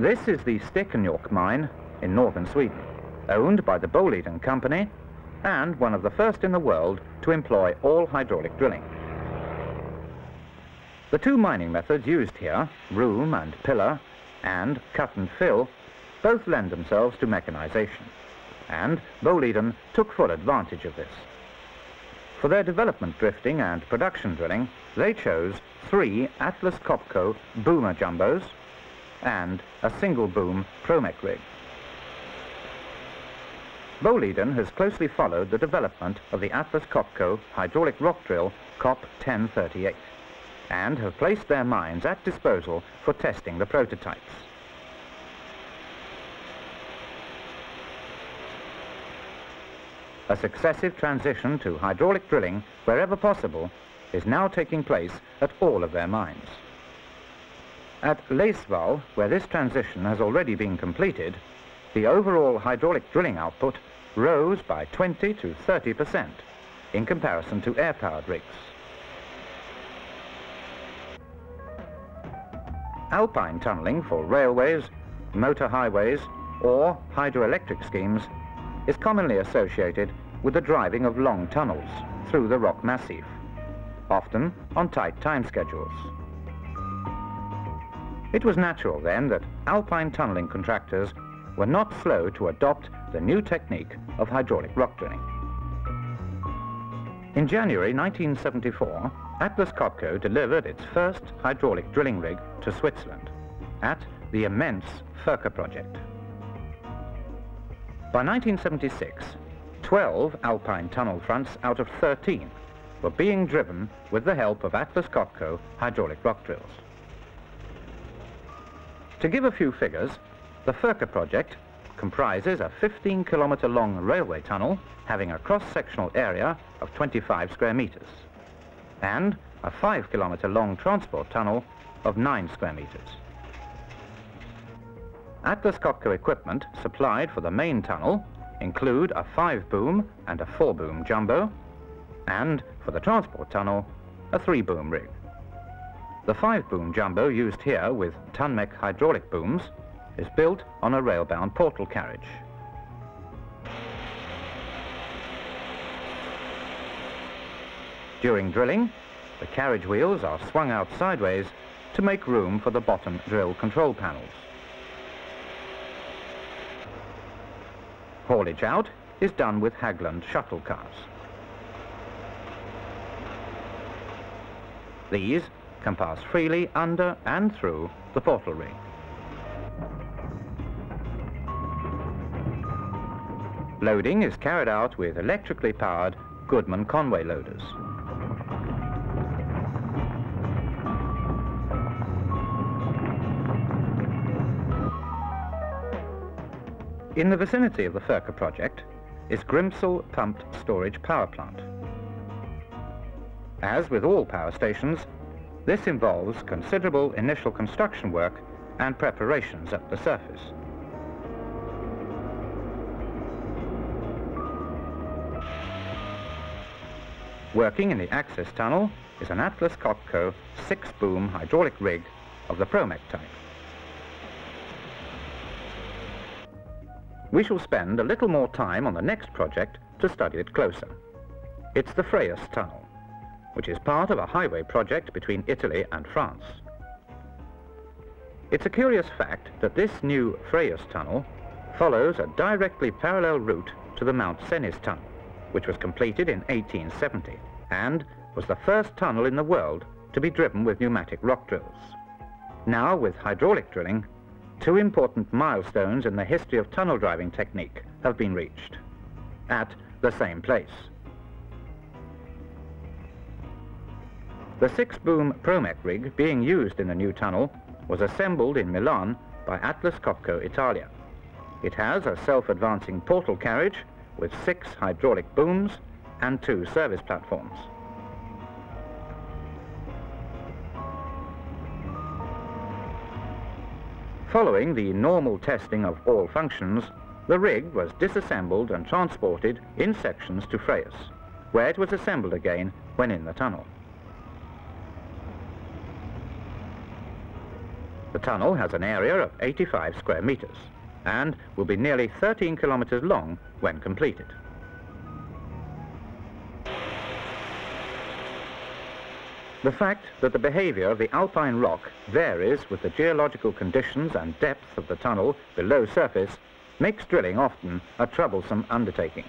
This is the Stekenjokk mine in northern Sweden, owned by the Boliden company and one of the first in the world to employ all hydraulic drilling. The two mining methods used here, room and pillar, and cut and fill, both lend themselves to mechanization, and Boliden took full advantage of this. For their development drifting and production drilling, they chose 3 Atlas Copco boomer jumbos and a single boom Promec rig. Boliden has closely followed the development of the Atlas Copco hydraulic rock drill COP 1038 and have placed their mines at disposal for testing the prototypes. A successive transition to hydraulic drilling, wherever possible, is now taking place at all of their mines. At Leisval, where this transition has already been completed, the overall hydraulic drilling output rose by 20 to 30% in comparison to air-powered rigs. Alpine tunnelling for railways, motor highways, or hydroelectric schemes is commonly associated with the driving of long tunnels through the rock massif, often on tight time schedules. It was natural then that alpine tunnelling contractors were not slow to adopt the new technique of hydraulic rock drilling. In January 1974, Atlas Copco delivered its first hydraulic drilling rig to Switzerland at the immense Furka project. By 1976, 12 alpine tunnel fronts out of 13 were being driven with the help of Atlas Copco hydraulic rock drills. To give a few figures, the Furka project comprises a 15-kilometer long railway tunnel having a cross-sectional area of 25 square meters and a 5-kilometer long transport tunnel of 9 square meters. Atlas Copco equipment supplied for the main tunnel include a 5-boom and a 4-boom jumbo, and for the transport tunnel, a 3-boom rig. The 5-boom jumbo used here with Tunmec hydraulic booms is built on a rail-bound portal carriage. During drilling, the carriage wheels are swung out sideways to make room for the bottom drill control panels. Haulage out is done with Hagland shuttle cars. These can pass freely under and through the portal ring. Loading is carried out with electrically powered Goodman Conway loaders. In the vicinity of the Furka project is Grimsel Pumped Storage Power Plant. As with all power stations, this involves considerable initial construction work and preparations at the surface. Working in the access tunnel is an Atlas Copco 6-boom hydraulic rig of the Promec type. We shall spend a little more time on the next project to study it closer. It's the Fréjus tunnel, which is part of a highway project between Italy and France. It's a curious fact that this new Fréjus tunnel follows a directly parallel route to the Mont Cenis tunnel, which was completed in 1870 and was the first tunnel in the world to be driven with pneumatic rock drills. Now, with hydraulic drilling, 2 important milestones in the history of tunnel driving technique have been reached at the same place. The 6-boom Promec rig being used in the new tunnel was assembled in Milan by Atlas Copco Italia. It has a self-advancing portal carriage with 6 hydraulic booms and 2 service platforms. Following the normal testing of all functions, the rig was disassembled and transported in sections to Fréjus, where it was assembled again when in the tunnel. The tunnel has an area of 85 square metres and will be nearly 13 kilometres long when completed. The fact that the behaviour of the alpine rock varies with the geological conditions and depth of the tunnel below surface makes drilling often a troublesome undertaking.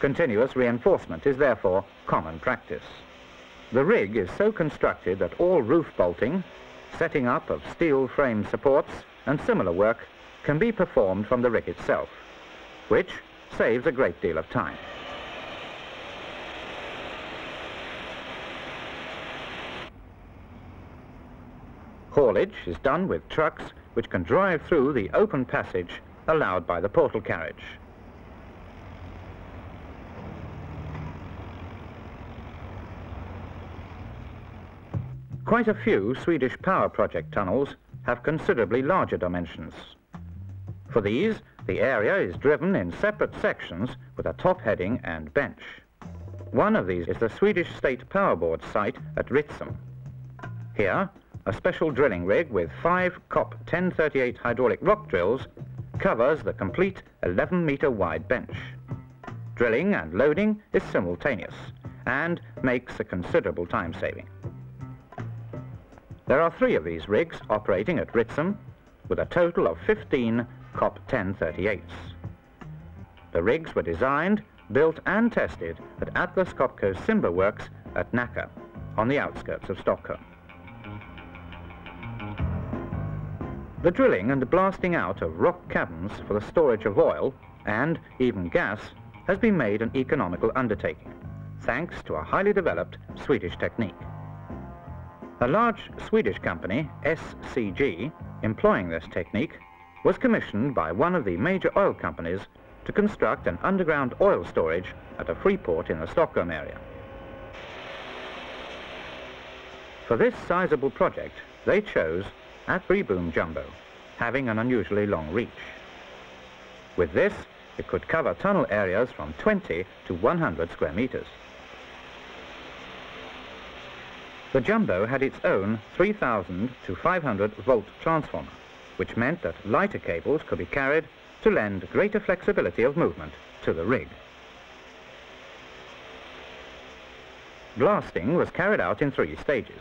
Continuous reinforcement is therefore common practice. The rig is so constructed that all roof bolting, setting up of steel frame supports and similar work can be performed from the rig itself, which saves a great deal of time. Haulage is done with trucks which can drive through the open passage allowed by the portal carriage. Quite a few Swedish power project tunnels have considerably larger dimensions. For these, the area is driven in separate sections with a top heading and bench. One of these is the Swedish State Power Board site at Ritsum. Here, a special drilling rig with 5 COP 1038 hydraulic rock drills covers the complete 11-metre wide bench. Drilling and loading is simultaneous and makes a considerable time saving. There are 3 of these rigs operating at Ritsum with a total of 15 COP 1038s. The rigs were designed, built and tested at Atlas Copco Simba Works at Nacka on the outskirts of Stockholm. The drilling and blasting out of rock caverns for the storage of oil and even gas has been made an economical undertaking, thanks to a highly developed Swedish technique. A large Swedish company, SCG, employing this technique, was commissioned by one of the major oil companies to construct an underground oil storage at a free port in the Stockholm area. For this sizable project, they chose a three-boom jumbo, having an unusually long reach. With this, it could cover tunnel areas from 20 to 100 square metres. The jumbo had its own 3,000 to 500 volt transformer, which meant that lighter cables could be carried to lend greater flexibility of movement to the rig. Blasting was carried out in 3 stages.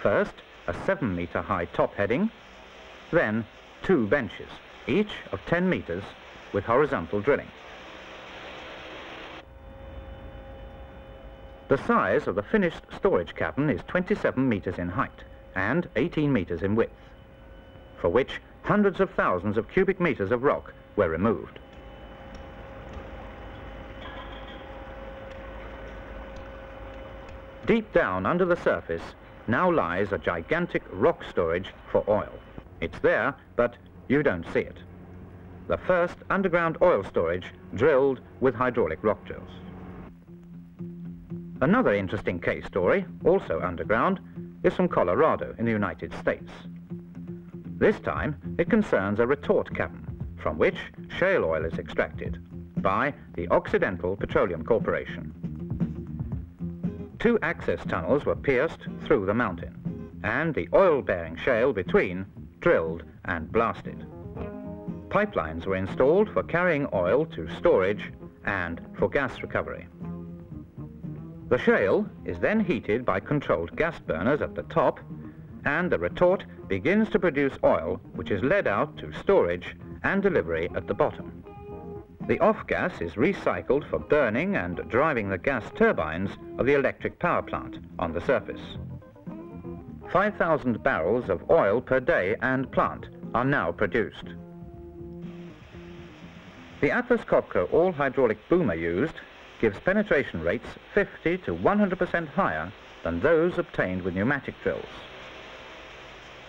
First, a 7-metre high top heading, then 2 benches, each of 10 metres, with horizontal drilling. The size of the finished storage cavern is 27 metres in height and 18 metres in width, for which hundreds of thousands of cubic metres of rock were removed. Deep down under the surface, now lies a gigantic rock storage for oil. It's there, but you don't see it. The first underground oil storage drilled with hydraulic rock drills. Another interesting case story, also underground, is from Colorado in the United States. This time, it concerns a retort cavern from which shale oil is extracted by the Occidental Petroleum Corporation. 2 access tunnels were pierced through the mountain, and the oil-bearing shale between drilled and blasted. Pipelines were installed for carrying oil to storage and for gas recovery. The shale is then heated by controlled gas burners at the top, and the retort begins to produce oil, which is led out to storage and delivery at the bottom. The off-gas is recycled for burning and driving the gas turbines of the electric power plant on the surface. 5,000 barrels of oil per day and plant are now produced. The Atlas Copco all-hydraulic boomer used gives penetration rates 50 to 100% higher than those obtained with pneumatic drills.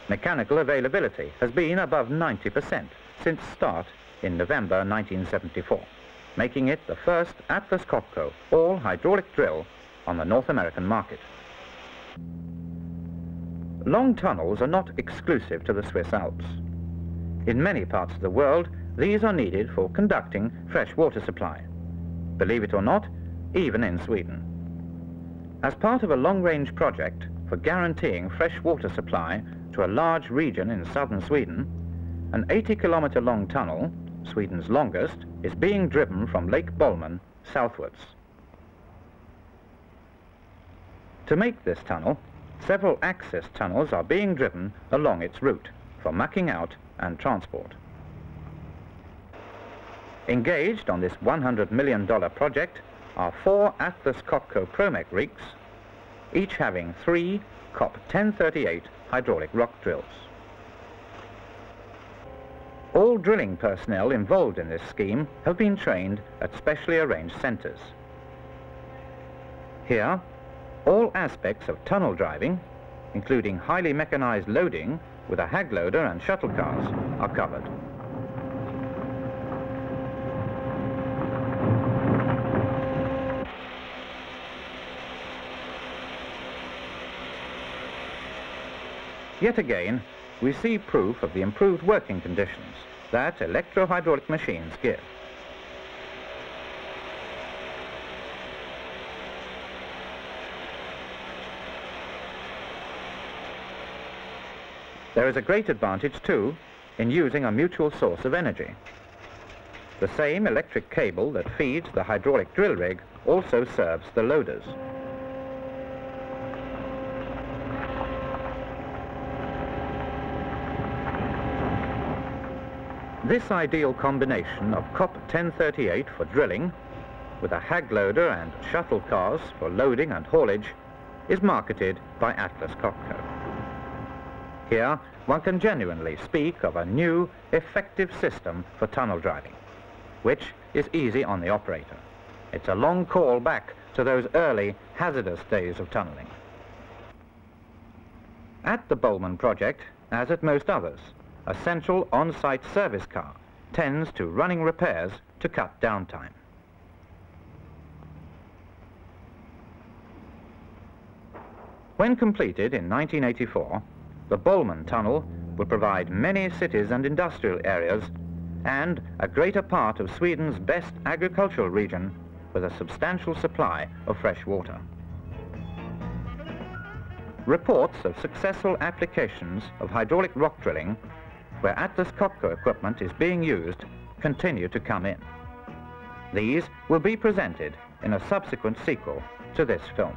Mechanical availability has been above 90% since start in November 1974, making it the first Atlas Copco all-hydraulic drill on the North American market. Long tunnels are not exclusive to the Swiss Alps. In many parts of the world, these are needed for conducting fresh water supply. Believe it or not, even in Sweden. As part of a long-range project for guaranteeing fresh water supply to a large region in southern Sweden, an 80-kilometre-long tunnel, Sweden's longest, is being driven from Lake Bolmen southwards. To make this tunnel, several access tunnels are being driven along its route for mucking out and transport. Engaged on this $100 million project are 4 Atlas Copco Promec rigs, each having 3 COP 1038 hydraulic rock drills. All drilling personnel involved in this scheme have been trained at specially arranged centres. Here, all aspects of tunnel driving, including highly mechanised loading with a hag loader and shuttle cars, are covered. Yet again, we see proof of the improved working conditions that electro-hydraulic machines give. There is a great advantage, too, in using a mutual source of energy. The same electric cable that feeds the hydraulic drill rig also serves the loaders. This ideal combination of COP 1038 for drilling, with a hag loader and shuttle cars for loading and haulage, is marketed by Atlas Copco. Here, one can genuinely speak of a new, effective system for tunnel driving, which is easy on the operator. It's a long call back to those early, hazardous days of tunneling. At the Bolmen project, as at most others, a central on-site service car tends to running repairs to cut downtime. When completed in 1984, the Bolmen tunnel will provide many cities and industrial areas and a greater part of Sweden's best agricultural region with a substantial supply of fresh water. Reports of successful applications of hydraulic rock drilling where Atlas Copco equipment is being used continue to come in. These will be presented in a subsequent sequel to this film.